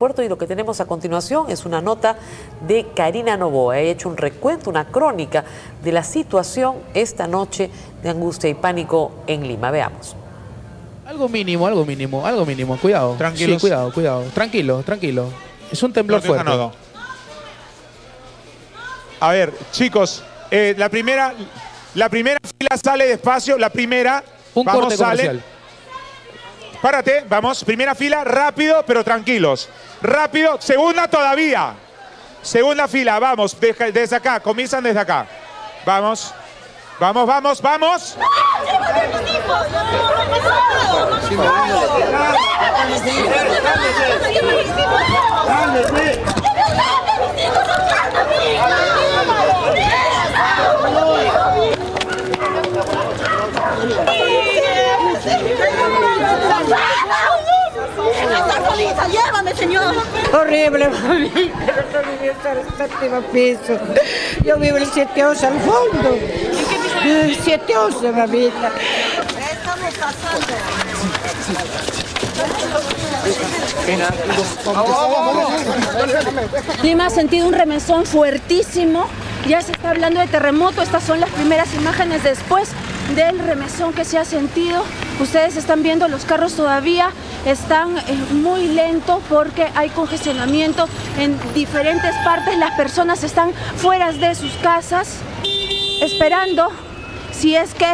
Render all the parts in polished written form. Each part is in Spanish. Puerto, y lo que tenemos a continuación es una nota de Karina Novoa. He hecho un recuento, una crónica de la situación esta noche de angustia y pánico en Lima. Veamos. Algo mínimo. Cuidado. Tranquilos. Sí, cuidado. Tranquilo. Es un temblor fuerte. A ver, chicos, la primera fila sale despacio. Comercial. Párate, vamos, primera fila, rápido, pero tranquilos. Rápido, segunda todavía. Segunda fila, vamos, desde acá, comienzan desde acá. Vamos. Llévame, señor. Horrible, familia. Nosotros vivimos en el séptimo piso. Yo vivo en el 711 al fondo. ¿En qué piso? 711, mamita. Estamos pasando. Lima ha sentido un remesón fuertísimo. Ya se está hablando de terremoto. Estas son las primeras imágenes después del remesón que se ha sentido. Ustedes están viendo los carros todavía están muy lentos porque hay congestionamiento en diferentes partes. Las personas están fuera de sus casas esperando si es que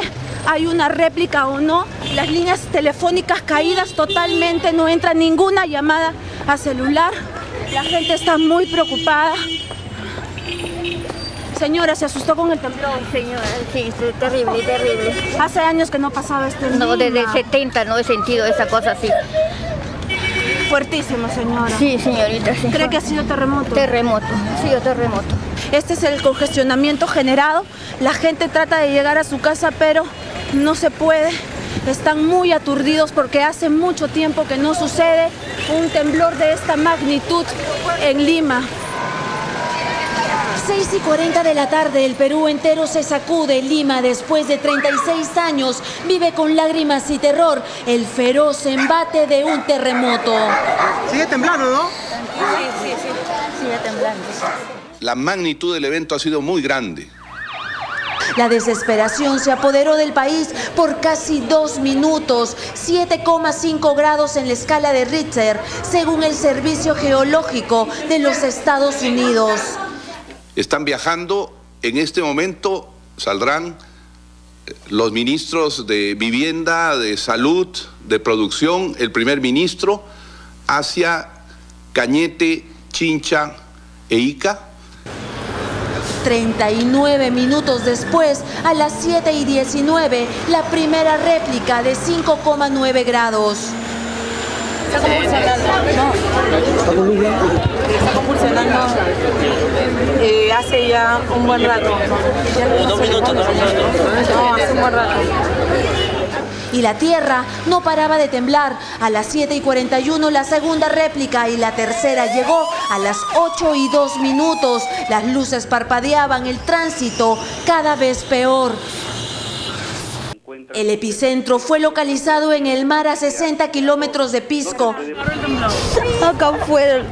hay una réplica o no. Las líneas telefónicas caídas totalmente, no entra ninguna llamada a celular. La gente está muy preocupada. Señora, ¿se asustó con el temblor? Señora, sí, terrible. Hace años que no pasaba este temblor. No, desde el 70 no he sentido esa cosa así. Fuertísimo, señora. Sí, señorita. Sí. ¿Cree que ha sido terremoto? Terremoto, ha sido terremoto. Este es el congestionamiento generado. La gente trata de llegar a su casa, pero no se puede. Están muy aturdidos porque hace mucho tiempo que no sucede un temblor de esta magnitud en Lima. 6:40 de la tarde, el Perú entero se sacude. Lima, después de 36 años, vive con lágrimas y terror el feroz embate de un terremoto. Sigue temblando, ¿no? Sí, sigue temblando. La magnitud del evento ha sido muy grande. La desesperación se apoderó del país por casi 2 minutos, 7,5 grados en la escala de Richter, según el Servicio Geológico de los Estados Unidos. Están viajando, en este momento saldrán los ministros de Vivienda, de Salud, de Producción, el primer ministro, hacia Cañete, Chincha e Ica. 39 minutos después, a las 7:19, la primera réplica de 5,9 grados. ¿Está convulsionando? No. ¿Está convulsionando? Hace ya un buen rato. No, hace un buen rato. Y la tierra no paraba de temblar. A las 7:41 la segunda réplica y la tercera llegó a las 8:02. Las luces parpadeaban, el tránsito cada vez peor. El epicentro fue localizado en el mar a 60 kilómetros de Pisco. Acá fue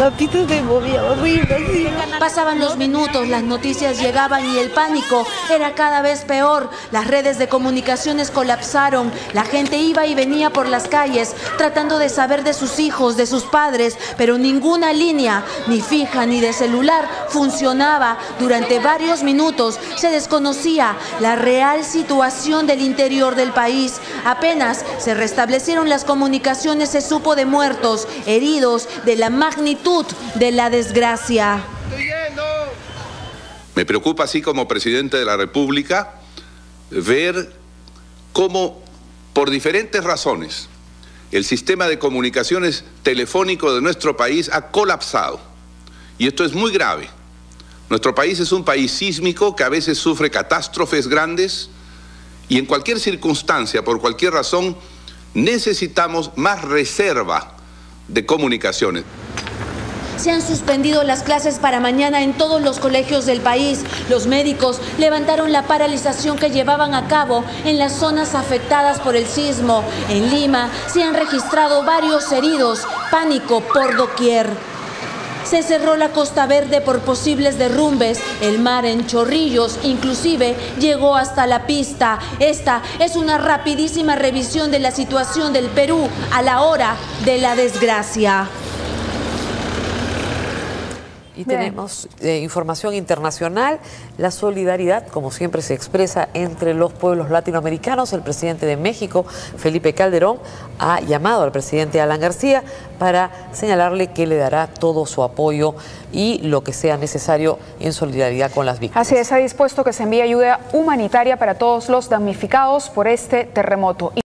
la pista se movía horrible. Sí. Pasaban los minutos, las noticias llegaban y el pánico era cada vez peor. Las redes de comunicaciones colapsaron. La gente iba y venía por las calles tratando de saber de sus hijos, de sus padres, pero ninguna línea, ni fija ni de celular, funcionaba. Durante varios minutos se desconocía la real situación del interior del país. Apenas se restablecieron las comunicaciones, se supo de muertos, heridos, de la magnitud de la desgracia. Me preocupa, así como presidente de la República, ver cómo, por diferentes razones, el sistema de comunicaciones telefónico de nuestro país ha colapsado. Y esto es muy grave. Nuestro país es un país sísmico que a veces sufre catástrofes grandes. Y en cualquier circunstancia, por cualquier razón, necesitamos más reserva de comunicaciones. Se han suspendido las clases para mañana en todos los colegios del país. Los médicos levantaron la paralización que llevaban a cabo en las zonas afectadas por el sismo. En Lima se han registrado varios heridos, pánico por doquier. Se cerró la Costa Verde por posibles derrumbes. El mar en Chorrillos inclusive llegó hasta la pista. Esta es una rapidísima revisión de la situación del Perú a la hora de la desgracia. Y tenemos información internacional. La solidaridad, como siempre, se expresa entre los pueblos latinoamericanos. El presidente de México, Felipe Calderón, ha llamado al presidente Alan García para señalarle que le dará todo su apoyo y lo que sea necesario en solidaridad con las víctimas. Así es, ha dispuesto que se envíe ayuda humanitaria para todos los damnificados por este terremoto.